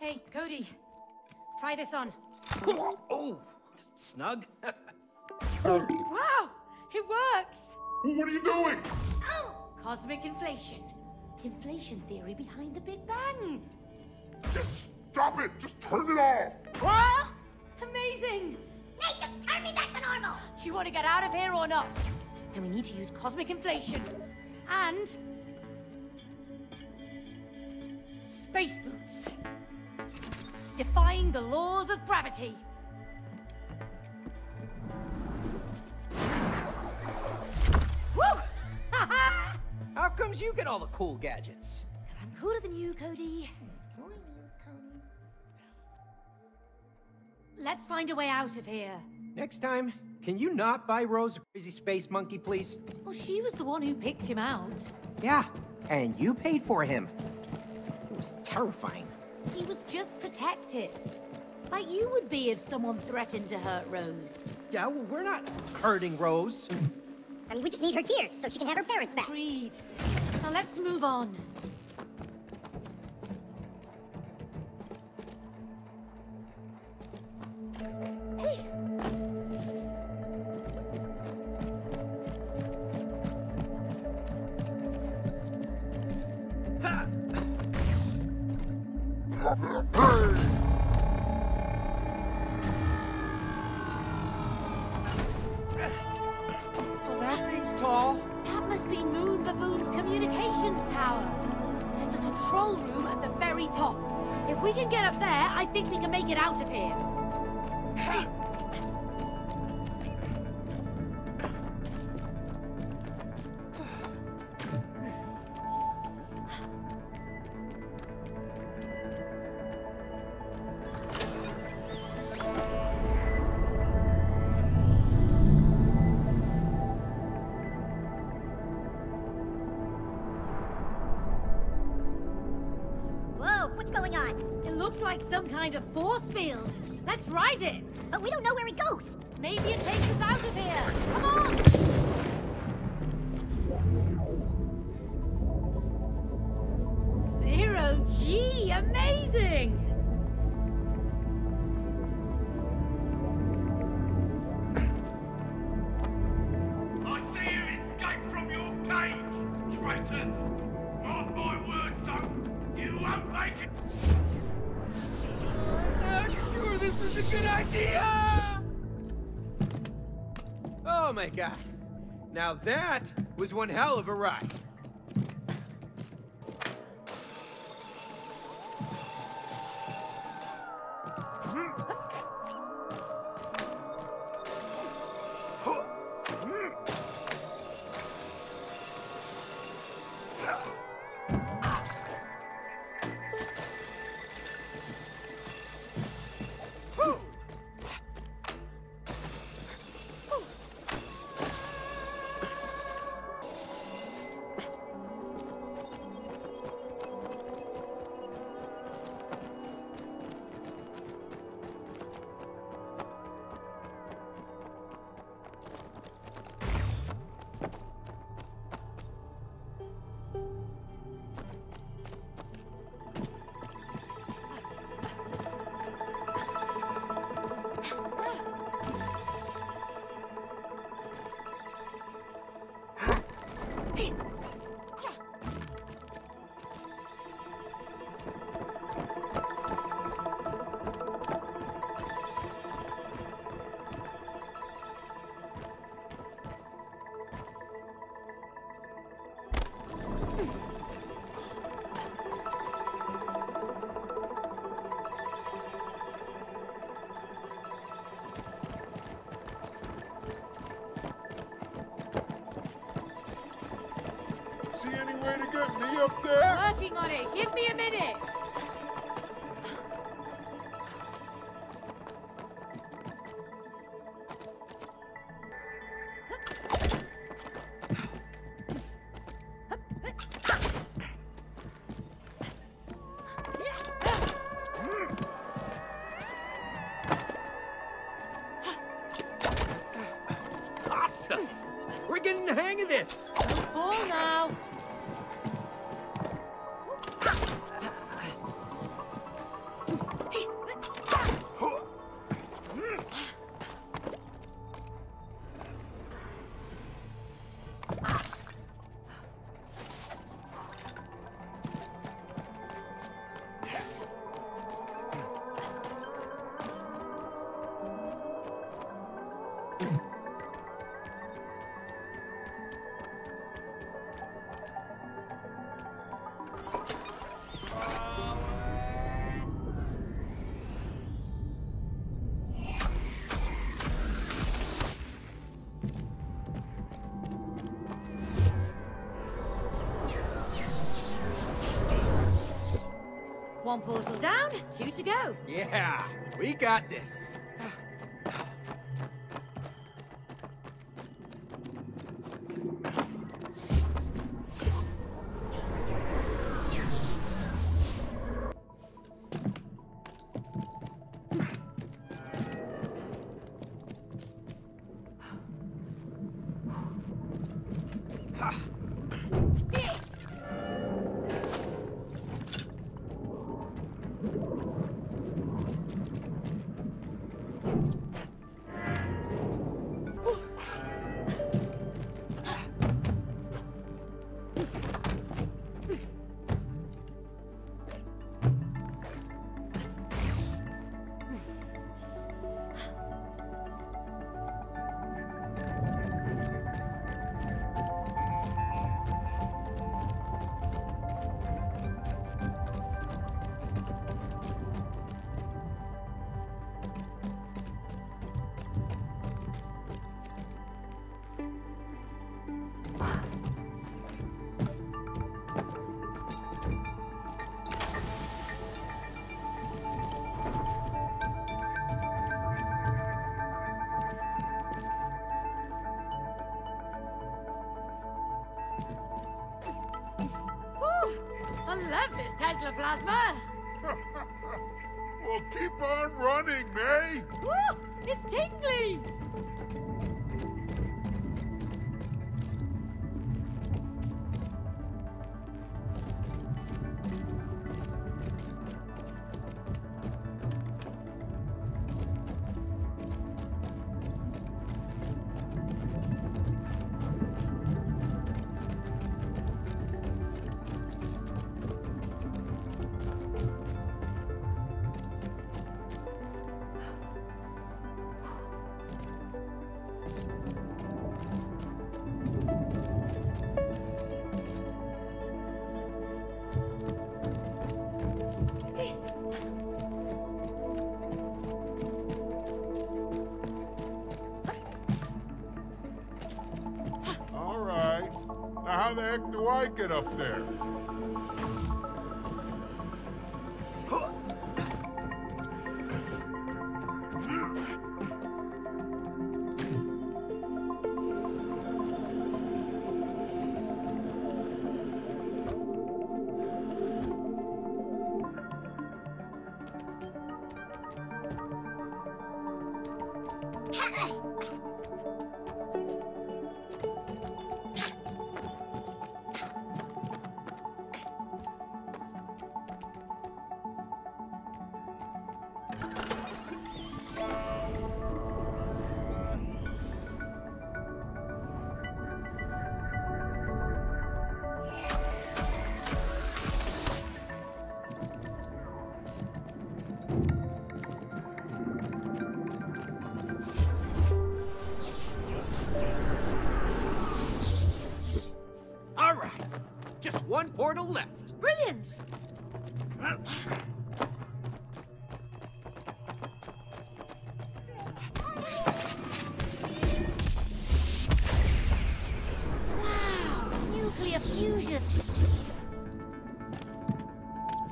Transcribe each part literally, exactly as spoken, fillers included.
Hey, Cody. Try this on. Oh, snug. Wow, it works. What are you doing? Oh, cosmic inflation. The inflation theory behind the Big Bang. Just stop it. Just turn it off. What? Amazing. May, just turn me back to normal. Do you want to get out of here or not? Then we need to use cosmic inflation. And... space boots. Defying the laws of gravity. Woo! How comes you get all the cool gadgets? Because I'm cooler than you, Cody. Cooler than you, Cody. Let's find a way out of here. Next time, can you not buy Rose a crazy space monkey, please? Well, she was the one who picked him out. Yeah, and you paid for him. It was terrifying. He was just protective. Like you would be if someone threatened to hurt Rose. Yeah, well, we're not hurting Rose. I mean, we just need her tears so she can have her parents back. Agreed. Now let's move on. Hey. Ha! Hey! Tall. That must be Moon Baboon's communications tower. There's a control room at the very top. If we can get up there, I think we can make it out of here. Hey. Some kind of force field. Let's ride it. But we don't know where it goes. Maybe it takes us out of here. Come on! Zero G! Amazing! I see you escape from your cage, traitors! Mark my words, though, you won't make it! I'm not sure this is a good idea! Oh my god. Now that was one hell of a ride. Way to get me up there? Working on it. Give me a minute. Awesome. We're getting the hang of this. Don't fall now. One portal down, two to go. Yeah, we got this. Tesla Plasma! Well, keep on running, May! Woo! It's tingly! How the heck do I get up there? One portal left. Brilliant! Wow! Nuclear fusion!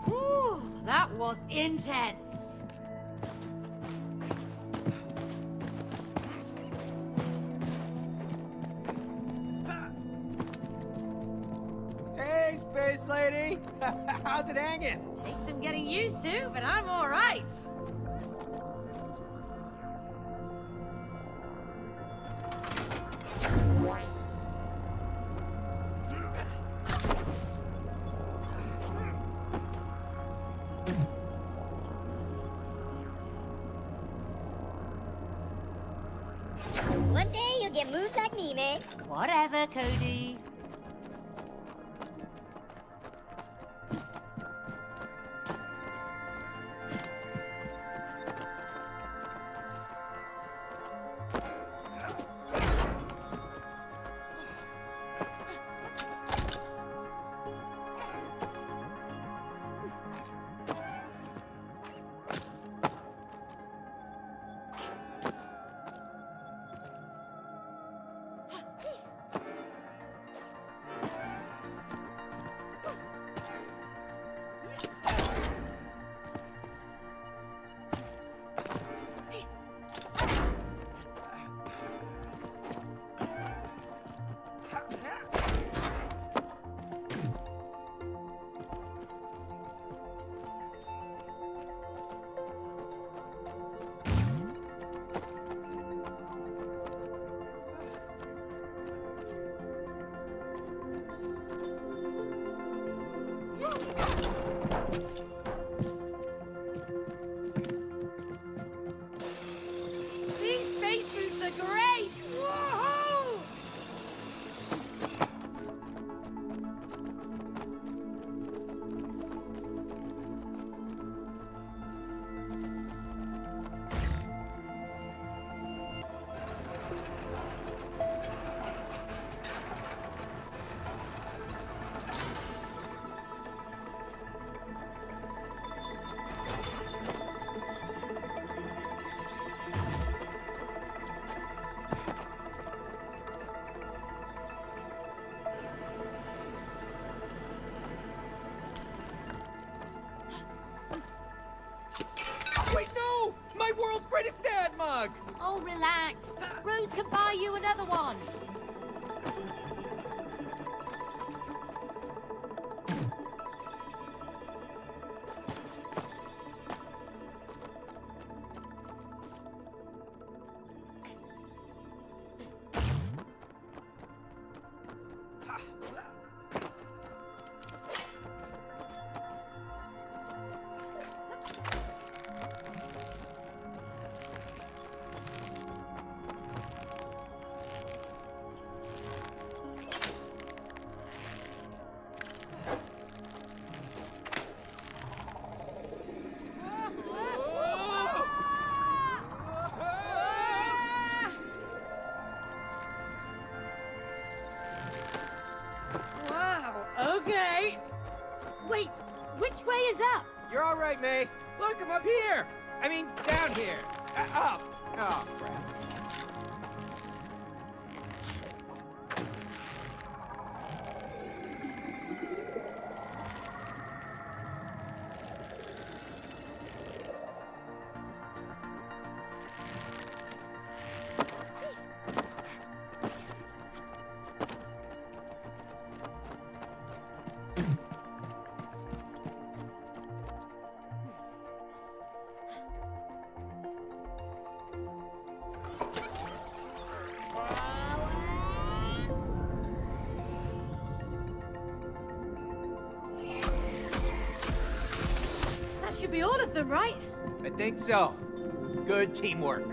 Whew, that was intense! Lady, how's it hanging? Takes some getting used to, but I'm all right. One day you'll get moves like me, May. Whatever, Cody. mug! Oh, relax. Rose can buy you another one. May. Look, I'm up here! I mean, down here. Uh, up! Oh, crap. Them, right? I think so. Good teamwork.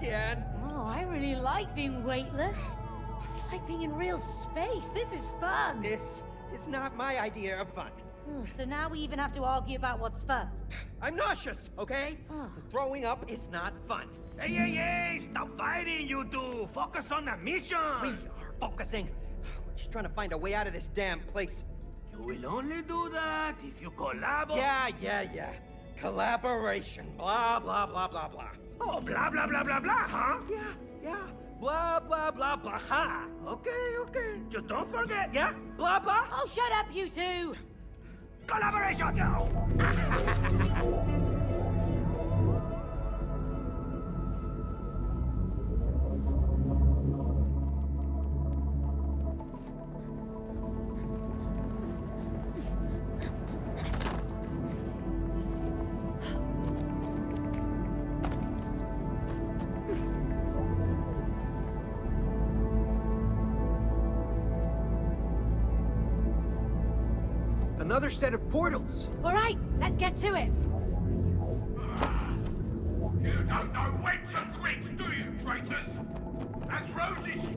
Again. Oh, I really like being weightless. It's like being in real space. This is fun. This is not my idea of fun. Oh, so now we even have to argue about what's fun. I'm nauseous, okay? Oh. Throwing up is not fun. Hey, hey, hey! Stop fighting, you two! Focus on the mission! We are focusing. We're just trying to find a way out of this damn place. You will only do that if you collaborate. Yeah, yeah, yeah. Collaboration. Blah, blah, blah, blah, blah. Oh, blah, blah, blah, blah, blah, huh? Yeah, yeah. Blah, blah, blah, blah, ha. Okay, okay. Just don't forget, yeah? Blah, blah. Oh, shut up, you two. Collaboration, yo! Another set of portals. All right, let's get to it. You don't know when to quit, do you, traitors? That's Rose's.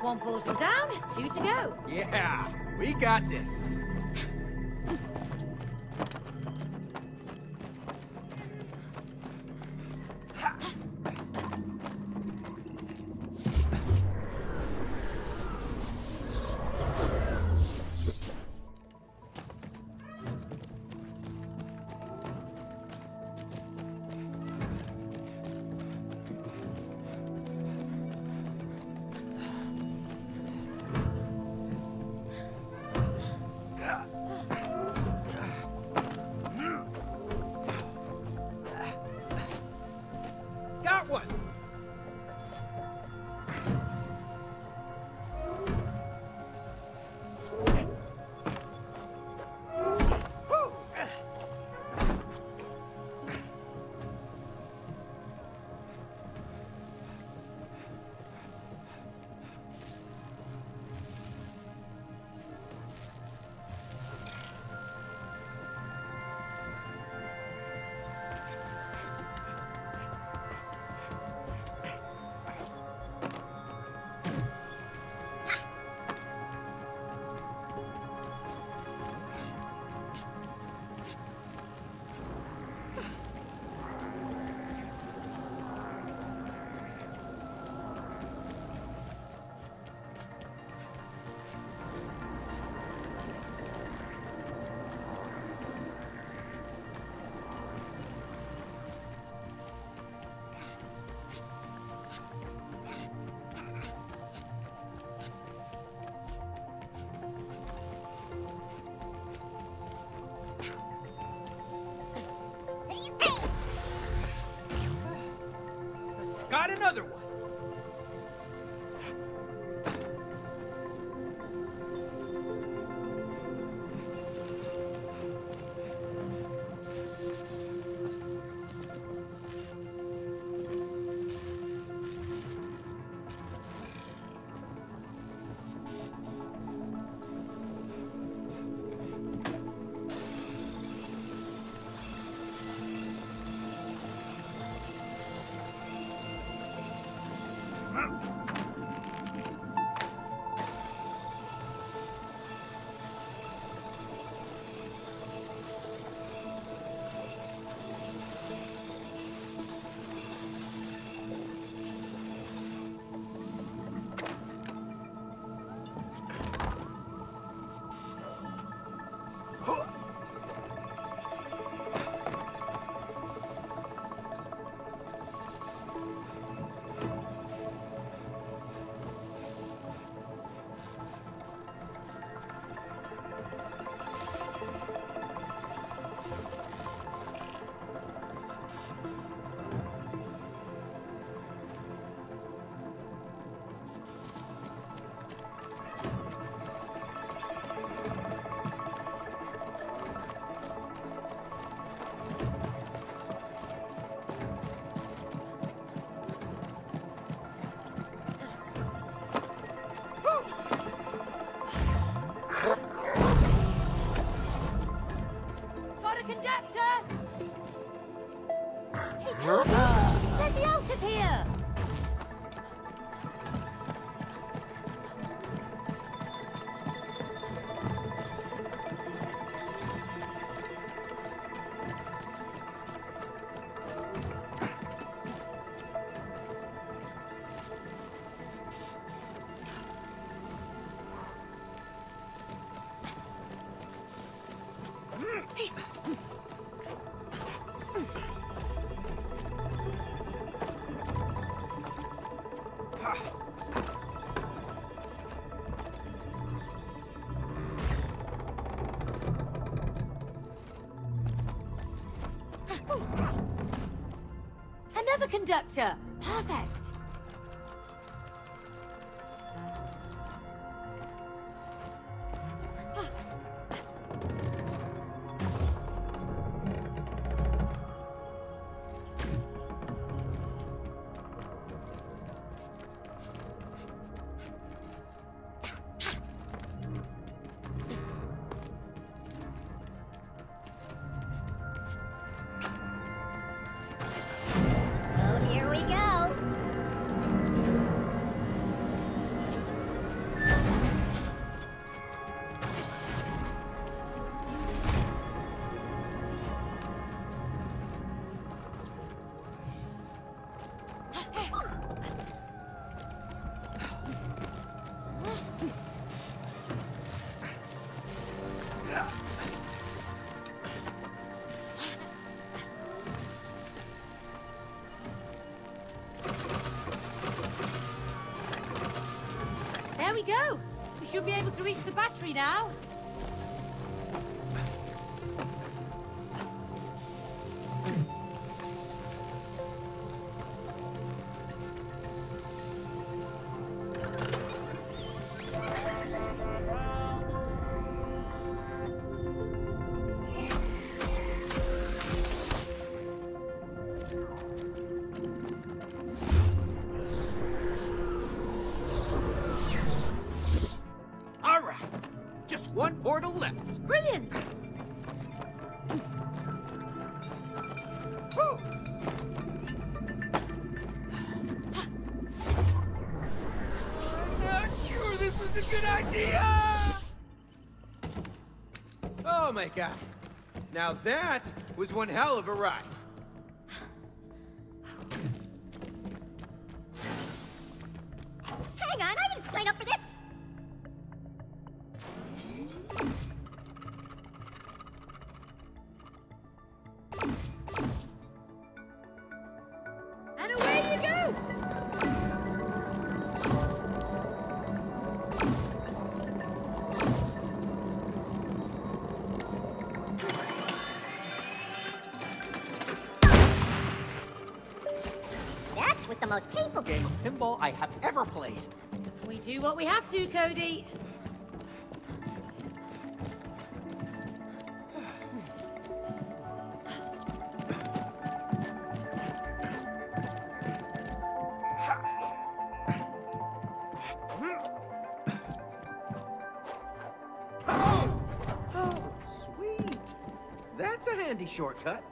One portal down, two to go. Yeah, we got this. Got another one. Another conductor! Perfect! There we go. We should be able to reach the battery now. One portal left. Brilliant! Woo. I'm not sure this is a good idea! Oh my god. Now that was one hell of a ride. Hang on, I didn't sign up for this! The most painful game of pinball I have ever played. We do what we have to, Cody. Oh! Oh, sweet. That's a handy shortcut.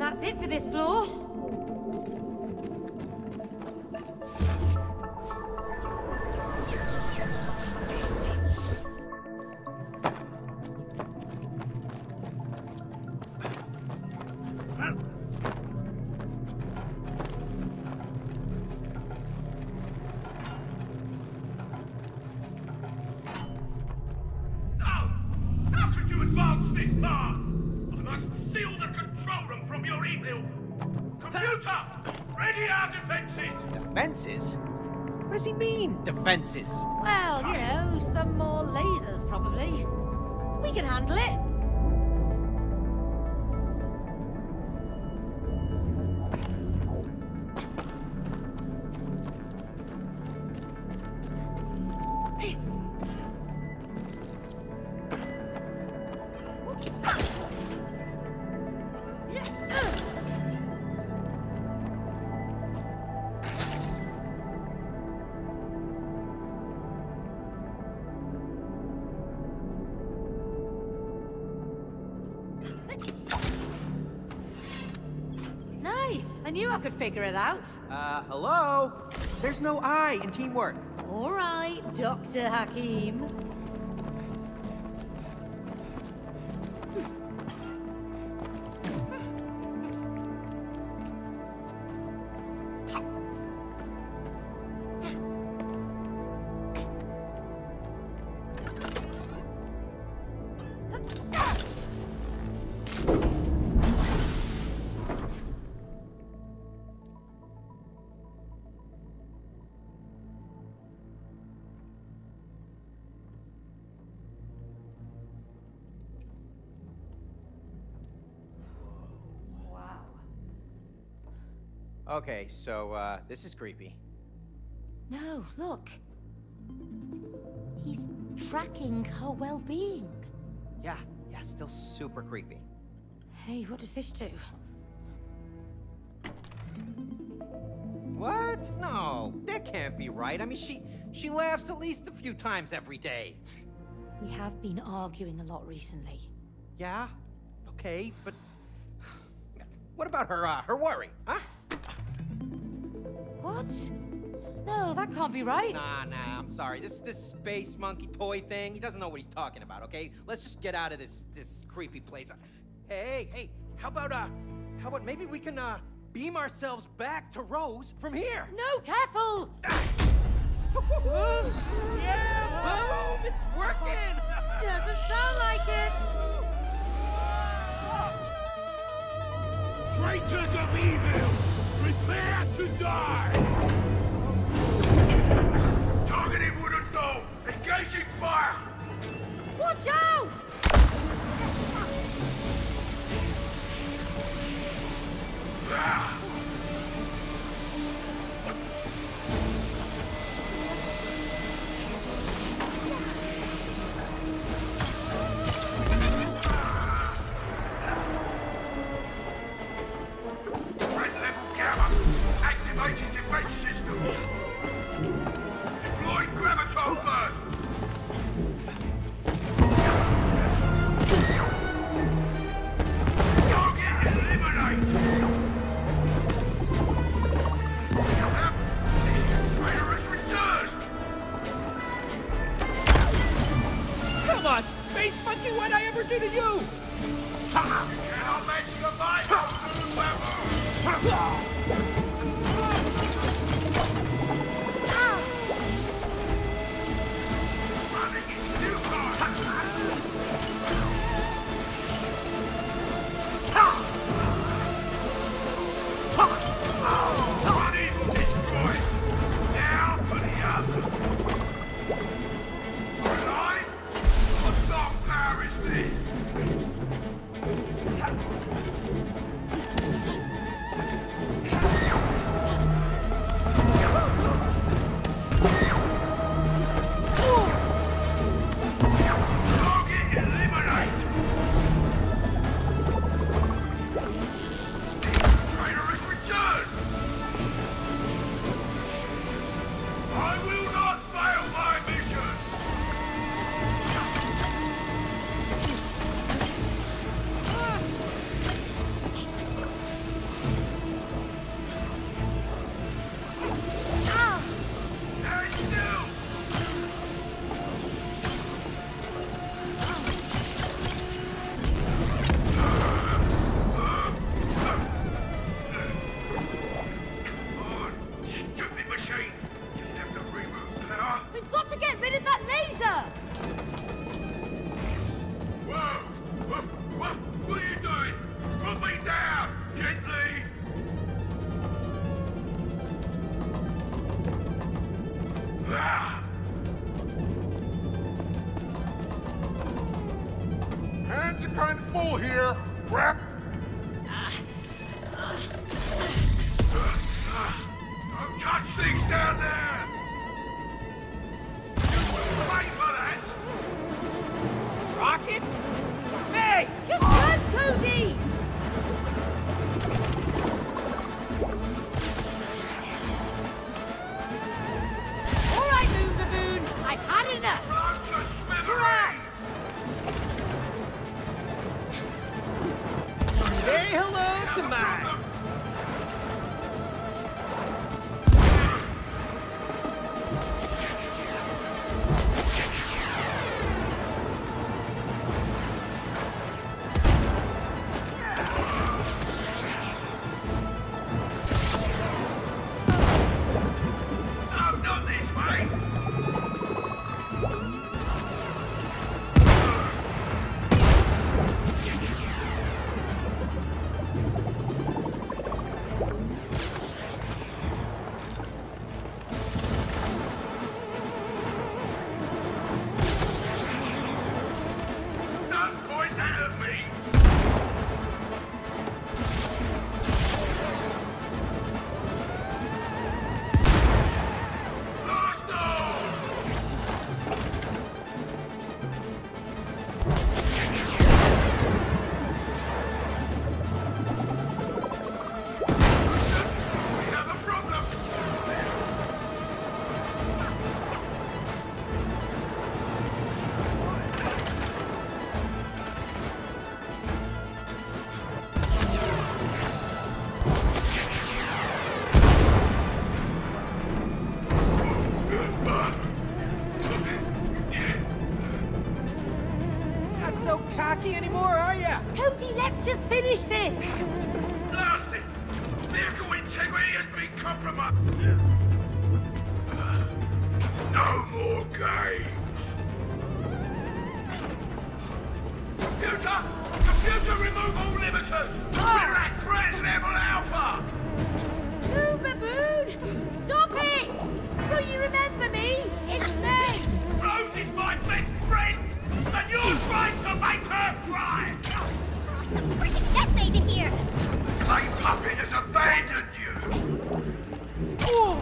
That's it for this floor. Defenses? What does he mean, defenses? Well, you know, some more lasers, probably. We can handle it. I knew I could figure it out. Uh, hello? There's no I in teamwork. All right, Doctor Hakim. Okay, so, uh, this is creepy. No, look. He's tracking her well-being. Yeah, yeah, still super creepy. Hey, what does this do? What? No, that can't be right. I mean, she she laughs at least a few times every day. We have been arguing a lot recently. Yeah? Okay, but... What about her, uh, her worry, huh? What? No, that can't be right. Nah, nah, I'm sorry. This this space monkey toy thing, he doesn't know what he's talking about, okay? Let's just get out of this, this creepy place. Hey, hey, how about, uh, how about maybe we can, uh, beam ourselves back to Rose from here. No, careful! Yeah, boom! It's working! Doesn't sound like it. Traitors of evil, prepare to die! Targeting wouldn't know. Engaging fire! Watch out! happy anymore, are ya? Cody, let's just finish this! Blast it! Vehicle integrity has been compromised! Uh, no more games! Computer! Computer, remove all limiters! Oh. We're at threat level alpha! Boo, baboon! Stop it! Do you remember me? It's May! Rose is my best friend! And you're trying to make her cry! Oh, it's a freaking death day to hear! The clay puppet has abandoned you! Oh.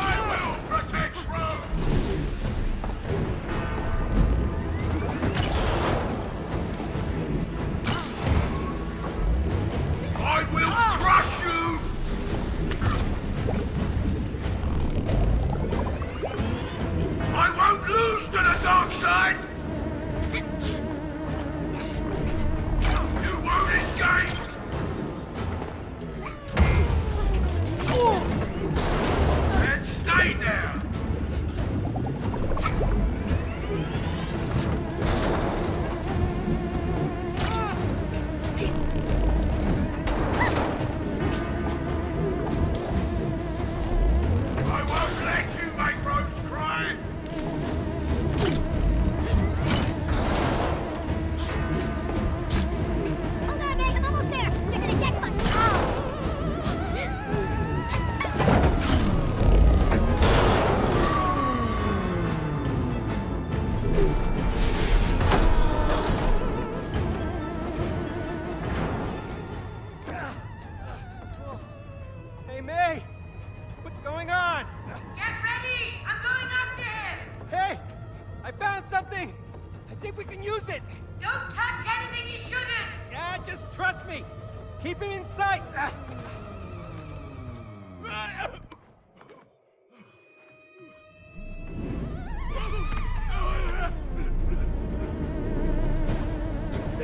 I will protect Rose! I will crush you! I won't lose to the dark side! You won't escape! And stay there! I won't let you make Rose cry!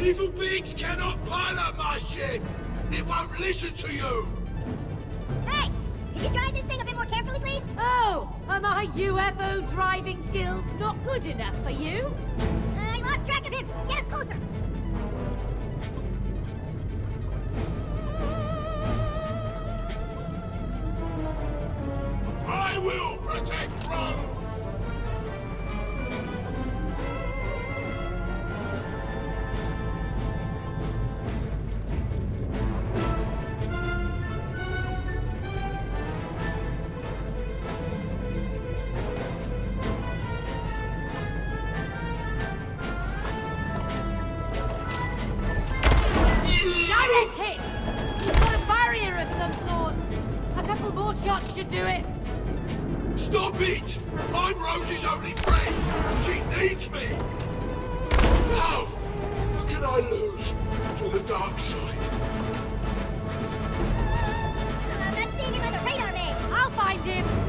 Evil beings cannot pilot my ship! It won't listen to you! Hey! Can you drive this thing a bit more carefully, please? Oh! Are my U F O driving skills not good enough for you? Uh, I lost track of him! Get us closer! I will protect Rome! Him.